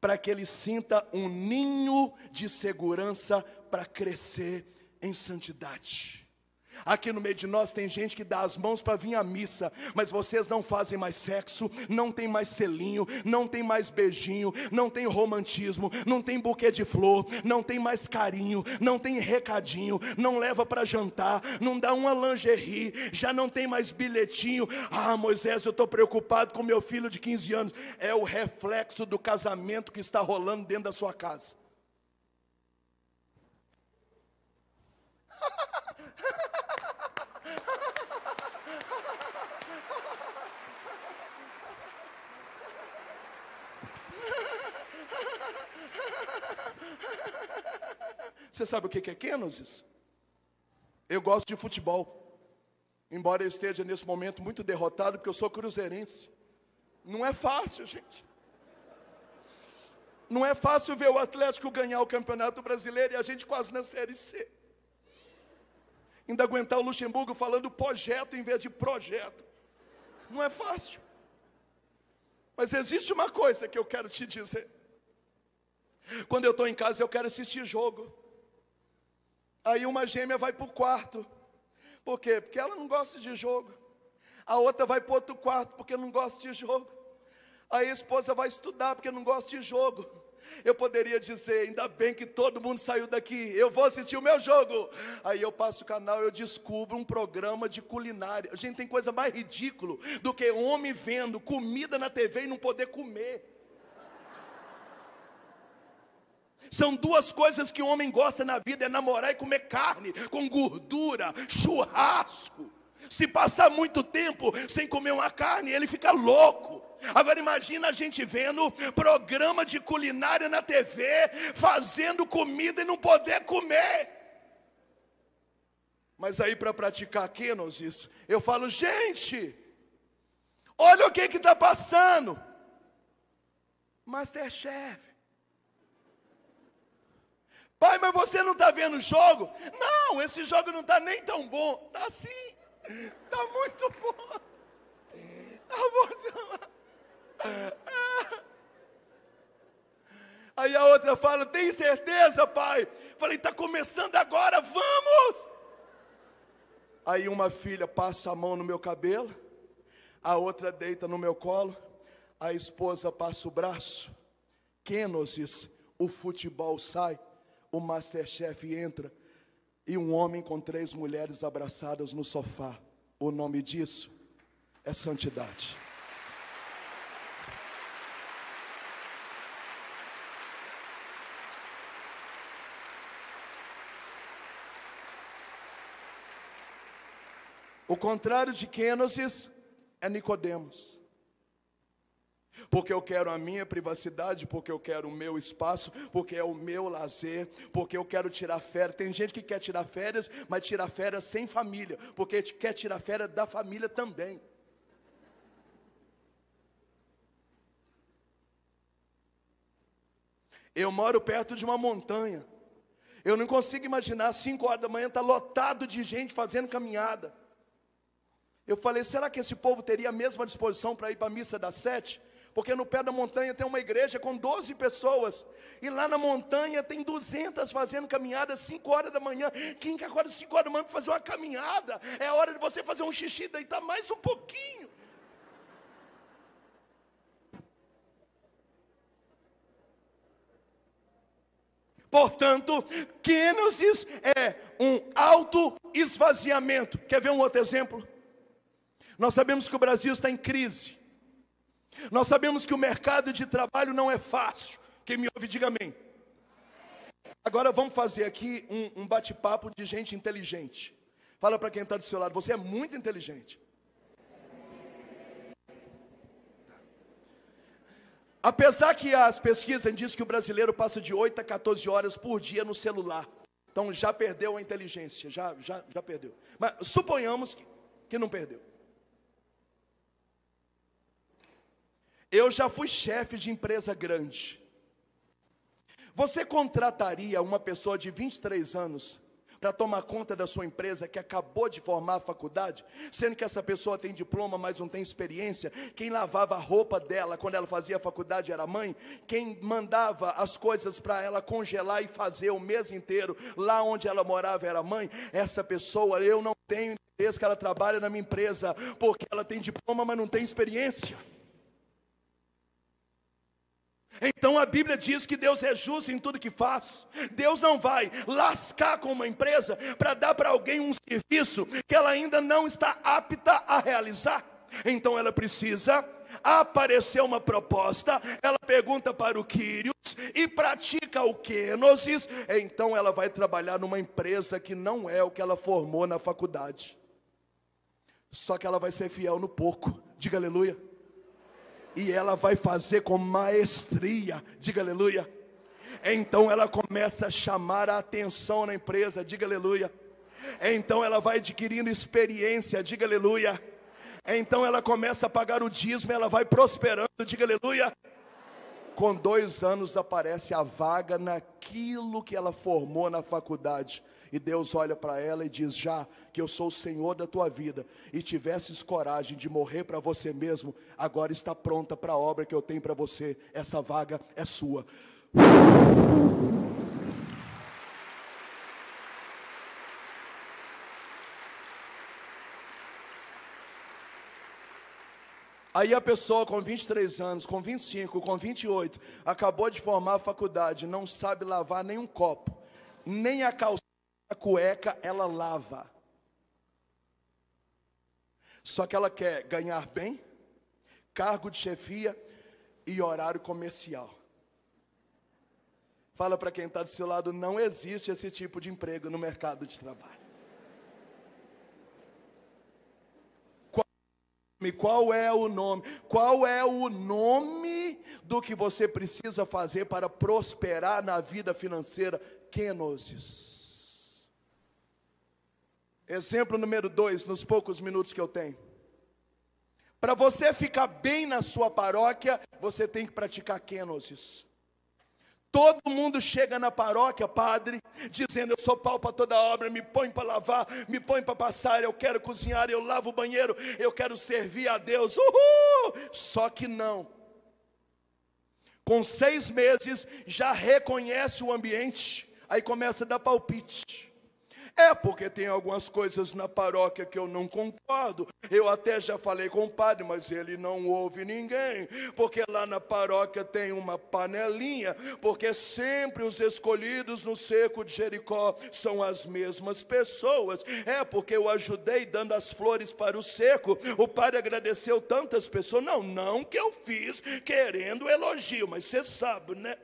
para que ele sinta um ninho de segurança para crescer em santidade. Aqui no meio de nós tem gente que dá as mãos para vir à missa, mas vocês não fazem mais sexo, não tem mais selinho, não tem mais beijinho, não tem romantismo, não tem buquê de flor, não tem mais carinho, não tem recadinho, não leva para jantar, não dá uma lingerie, já não tem mais bilhetinho. Ah, Moisés, eu estou preocupado com meu filho de quinze anos. É o reflexo do casamento que está rolando dentro da sua casa. Você sabe o que é kênosis? Eu gosto de futebol. Embora eu esteja nesse momento muito derrotado, porque eu sou cruzeirense. Não é fácil, gente. Não é fácil ver o Atlético ganhar o Campeonato Brasileiro e a gente quase na Série C. Ainda aguentar o Luxemburgo falando projeto em vez de projeto. Não é fácil. Mas existe uma coisa que eu quero te dizer. Quando eu estou em casa, eu quero assistir jogo. Aí uma gêmea vai para o quarto. Por quê? Porque ela não gosta de jogo. a outra vai para outro quarto porque não gosta de jogo, a esposa vai estudar porque não gosta de jogo. Eu poderia dizer, ainda bem que todo mundo saiu daqui, eu vou assistir o meu jogo. Aí eu passo o canal e eu descubro um programa de culinária. Gente, tem coisa mais ridícula do que homem vendo comida na tê vê e não poder comer. São duas coisas que o homem gosta na vida, é namorar e comer carne com gordura, churrasco. Se passar muito tempo sem comer uma carne, ele fica louco. Agora imagina a gente vendo programa de culinária na tê vê, fazendo comida e não poder comer. Mas aí para praticar kenosis, eu falo, gente, olha o que que está passando. MasterChef. Pai, mas você não está vendo o jogo? Não, esse jogo não está nem tão bom. Está sim, está muito bom. Está bom. Aí a outra fala, tem certeza, pai? Falei, está começando agora, vamos! Aí uma filha passa a mão no meu cabelo, a outra deita no meu colo, a esposa passa o braço, kenosis, o futebol sai, o MasterChef entra, e um homem com três mulheres abraçadas no sofá. O nome disso é santidade. O contrário de kenosis é Nicodemos. Porque eu quero a minha privacidade, porque eu quero o meu espaço, porque é o meu lazer, porque eu quero tirar férias. Tem gente que quer tirar férias, mas tirar férias sem família, porque quer tirar férias da família também. Eu moro perto de uma montanha. Eu não consigo imaginar, às cinco horas da manhã está lotado de gente fazendo caminhada. Eu falei, será que esse povo teria a mesma disposição para ir para a missa das sete? Porque no pé da montanha tem uma igreja com doze pessoas. E lá na montanha tem duzentas fazendo caminhada às cinco horas da manhã. Quem que acorda às cinco horas da manhã para fazer uma caminhada? É hora de você fazer um xixi, deitar mais um pouquinho. Portanto, kenosis é um auto-esvaziamento. Quer ver um outro exemplo? Nós sabemos que o Brasil está em crise. Nós sabemos que o mercado de trabalho não é fácil. Quem me ouve, diga amém. Agora vamos fazer aqui um, um bate-papo de gente inteligente. Fala para quem está do seu lado, você é muito inteligente. Apesar que as pesquisas dizem que o brasileiro passa de oito a quatorze horas por dia no celular. Então já perdeu a inteligência, já, já, já perdeu. Mas suponhamos que, que não perdeu. Eu já fui chefe de empresa grande. Você contrataria uma pessoa de vinte e três anos para tomar conta da sua empresa que acabou de formar a faculdade, sendo que essa pessoa tem diploma, mas não tem experiência? Quem lavava a roupa dela quando ela fazia a faculdade era a mãe? Quem mandava as coisas para ela congelar e fazer o mês inteiro lá onde ela morava era a mãe? Essa pessoa, eu não tenho interesse que ela trabalhe na minha empresa, porque ela tem diploma, mas não tem experiência. Então a Bíblia diz que Deus é justo em tudo que faz. Deus não vai lascar com uma empresa para dar para alguém um serviço que ela ainda não está apta a realizar. Então ela precisa aparecer uma proposta, ela pergunta para o Kyrios e pratica o kenosis. Então ela vai trabalhar numa empresa que não é o que ela formou na faculdade. Só que ela vai ser fiel no pouco, diga aleluia. E ela vai fazer com maestria, diga aleluia. Então ela começa a chamar a atenção na empresa, diga aleluia. Então ela vai adquirindo experiência, diga aleluia. Então ela começa a pagar o dízimo, ela vai prosperando, diga aleluia. Com dois anos aparece a vaga naquilo que ela formou na faculdade. E Deus olha para ela e diz, já que eu sou o Senhor da tua vida, e tivesses coragem de morrer para você mesmo, agora está pronta para a obra que eu tenho para você, essa vaga é sua. Aí a pessoa com vinte e três anos, com vinte e cinco, com vinte e oito, acabou de formar a faculdade, não sabe lavar nenhum copo, nem a calcinha, a cueca, ela lava. Só que ela quer ganhar bem, cargo de chefia e horário comercial. Fala para quem está do seu lado, não existe esse tipo de emprego no mercado de trabalho. Qual é o nome? Qual é o nome do que você precisa fazer para prosperar na vida financeira? Kenosis. Exemplo número dois, nos poucos minutos que eu tenho. Para você ficar bem na sua paróquia, você tem que praticar kenosis. Todo mundo chega na paróquia, padre, dizendo, eu sou pau para toda obra, me põe para lavar, me põe para passar, eu quero cozinhar, eu lavo o banheiro, eu quero servir a Deus, uhul! Só que não. Com seis meses, já reconhece o ambiente, aí começa a dar palpite. É porque tem algumas coisas na paróquia que eu não concordo. Eu até já falei com o padre, mas ele não ouve ninguém. Porque lá na paróquia tem uma panelinha. Porque sempre os escolhidos no cerco de Jericó são as mesmas pessoas. É porque eu ajudei dando as flores para o cerco. O padre agradeceu tantas pessoas. Não, não que eu fiz querendo elogio, mas você sabe, né?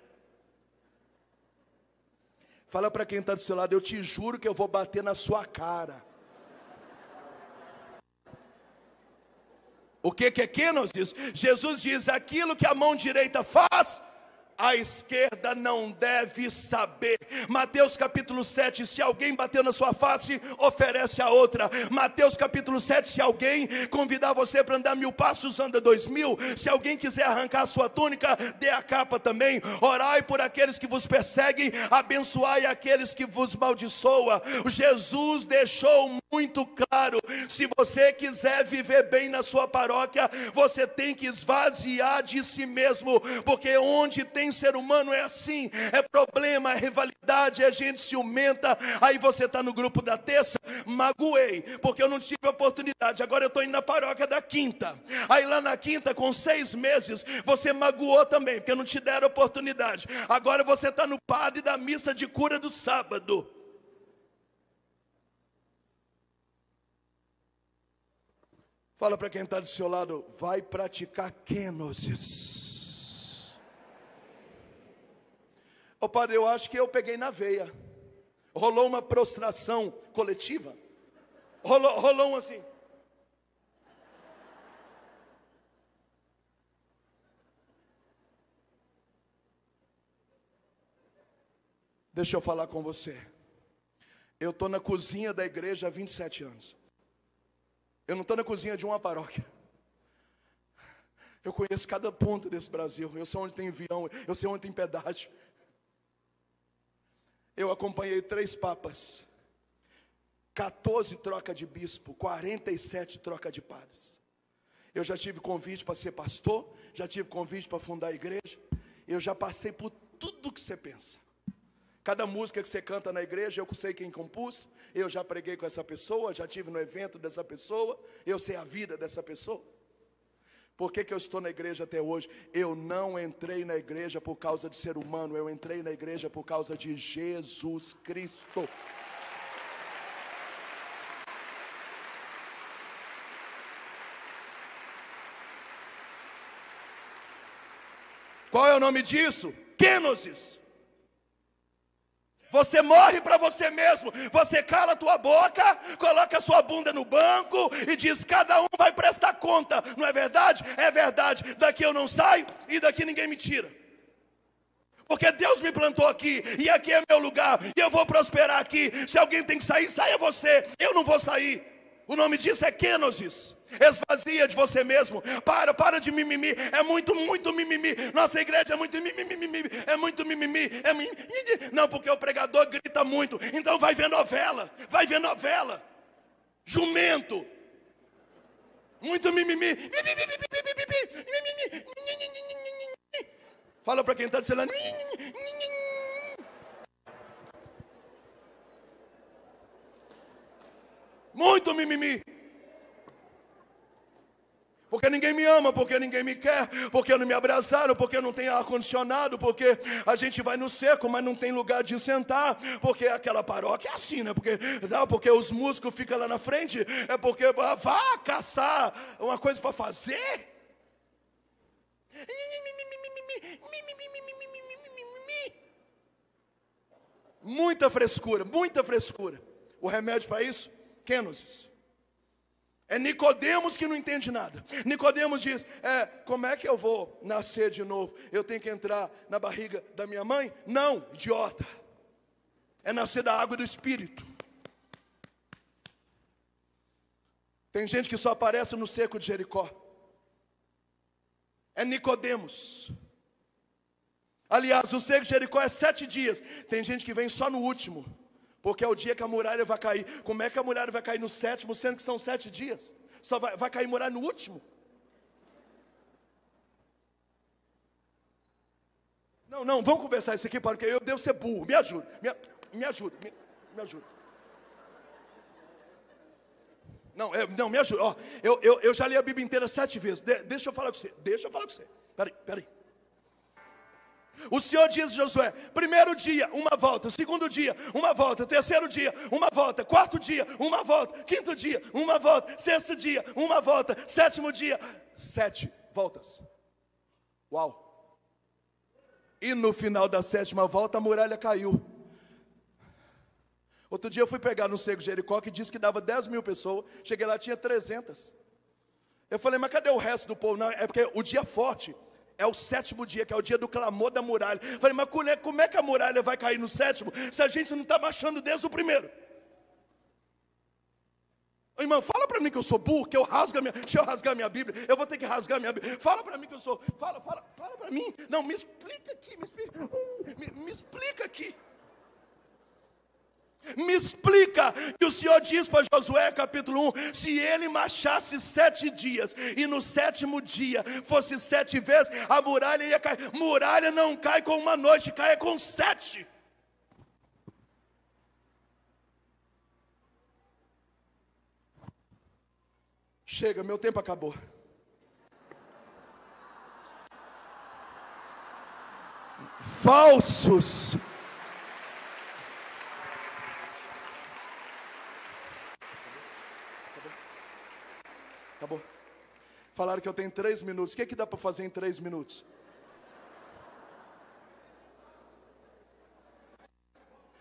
Fala para quem está do seu lado, eu te juro que eu vou bater na sua cara. O que que é kenosis? Jesus diz, aquilo que a mão direita faz, a esquerda não deve saber. Mateus capítulo sete, se alguém bateu na sua face, oferece a outra. Mateus capítulo sete, se alguém convidar você para andar mil passos, anda dois mil. Se alguém quiser arrancar a sua túnica, dê a capa também. Orai por aqueles que vos perseguem, abençoai aqueles que vos maldiçoam. Jesus deixou muito claro, se você quiser viver bem na sua paróquia, você tem que esvaziar de si mesmo, porque onde tem ser humano é assim, é problema, é rivalidade, é gente ciumenta. Aí você está no grupo da terça, magoei, porque eu não tive oportunidade, agora eu estou indo na paróquia da quinta, aí lá na quinta com seis meses, você magoou também, porque não te deram oportunidade, agora você está no padre da missa de cura do sábado. Fala para quem está do seu lado, vai praticar kenosis. Ô padre, eu acho que eu peguei na veia. Rolou uma prostração coletiva. Rolou, rolou um assim. Deixa eu falar com você. Eu estou na cozinha da igreja há vinte e sete anos. Eu não estou na cozinha de uma paróquia. Eu conheço cada ponto desse Brasil. Eu sei onde tem avião, eu sei onde tem pedágio. Eu acompanhei três papas, quatorze trocas de bispo, quarenta e sete trocas de padres. Eu já tive convite para ser pastor, já tive convite para fundar a igreja, eu já passei por tudo que você pensa. Cada música que você canta na igreja, eu sei quem compôs, eu já preguei com essa pessoa, já tive no evento dessa pessoa, eu sei a vida dessa pessoa. Por que que eu estou na igreja até hoje? Eu não entrei na igreja por causa de ser humano, eu entrei na igreja por causa de Jesus Cristo. Qual é o nome disso? Kenosis. Você morre para você mesmo, você cala a tua boca, coloca a sua bunda no banco e diz, cada um vai prestar conta, não é verdade? É verdade, daqui eu não saio e daqui ninguém me tira. Porque Deus me plantou aqui, e aqui é meu lugar, e eu vou prosperar aqui, se alguém tem que sair, saia você, eu não vou sair. O nome disso é kenosis. Esvazia de você mesmo. Para, para de mimimi. É muito, muito mimimi. Nossa igreja é muito mimimi. É muito mimimi. É mimimi. Não, porque o pregador grita muito. Então vai ver novela. Vai ver novela. Jumento. Muito mimimi. Fala para quem está dizendo. Muito mimimi. porque ninguém me ama, porque ninguém me quer, porque não me abraçaram, porque não tem ar-condicionado, porque a gente vai no seco, mas não tem lugar de sentar, porque aquela paróquia é assim, né? Porque, não, porque os músicos ficam lá na frente, é porque ah, vá caçar uma coisa para fazer. Muita frescura, muita frescura. O remédio para isso? Kenosis. É Nicodemos que não entende nada. Nicodemos diz, é, como é que eu vou nascer de novo? Eu tenho que entrar na barriga da minha mãe? Não, idiota. É nascer da água do Espírito. Tem gente que só aparece no seco de Jericó. É Nicodemos. Aliás, o seco de Jericó é sete dias. Tem gente que vem só no último, porque é o dia que a muralha vai cair. Como é que a muralha vai cair no sétimo, sendo que são sete dias? Só vai, vai cair muralha no último? Não, não, vamos conversar isso aqui, porque eu devo ser burro. Me ajuda, me, me ajuda, me, me ajuda. Não, eu, não, me ajuda. Ó, eu, eu, eu já li a Bíblia inteira sete vezes. De, deixa eu falar com você, deixa eu falar com você. Peraí, peraí. O Senhor diz a Josué, primeiro dia, uma volta, segundo dia, uma volta, terceiro dia, uma volta, quarto dia, uma volta, quinto dia, uma volta, sexto dia, uma volta, sétimo dia, sete voltas. Uau! E no final da sétima volta a muralha caiu. Outro dia eu fui pegar no seco de Jericó, que disse que dava dez mil pessoas, cheguei lá, tinha trezentas. Eu falei, mas cadê o resto do povo? Não, é porque o dia forte é o sétimo dia, que é o dia do clamor da muralha. Eu falei, mas como é que a muralha vai cair no sétimo, se a gente não está marchando desde o primeiro? Irmão, fala para mim que eu sou burro, que eu rasgo a minha... Deixa eu rasgar a minha Bíblia, eu vou ter que rasgar a minha Bíblia. Fala para mim que eu sou... Fala, fala, fala para mim. Não, me explica aqui, me explica... Me, me explica aqui. Me explica que o Senhor diz para Josué, capítulo um, se ele marchasse sete dias, e no sétimo dia fosse sete vezes, a muralha ia cair. Muralha não cai com uma noite, cai com sete. Chega, meu tempo acabou. Falsos. Acabou. Falaram que eu tenho três minutos. O que é que dá para fazer em três minutos?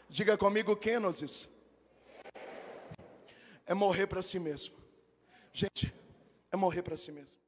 Diga comigo, kenosis. É morrer para si mesmo. Gente, é morrer para si mesmo.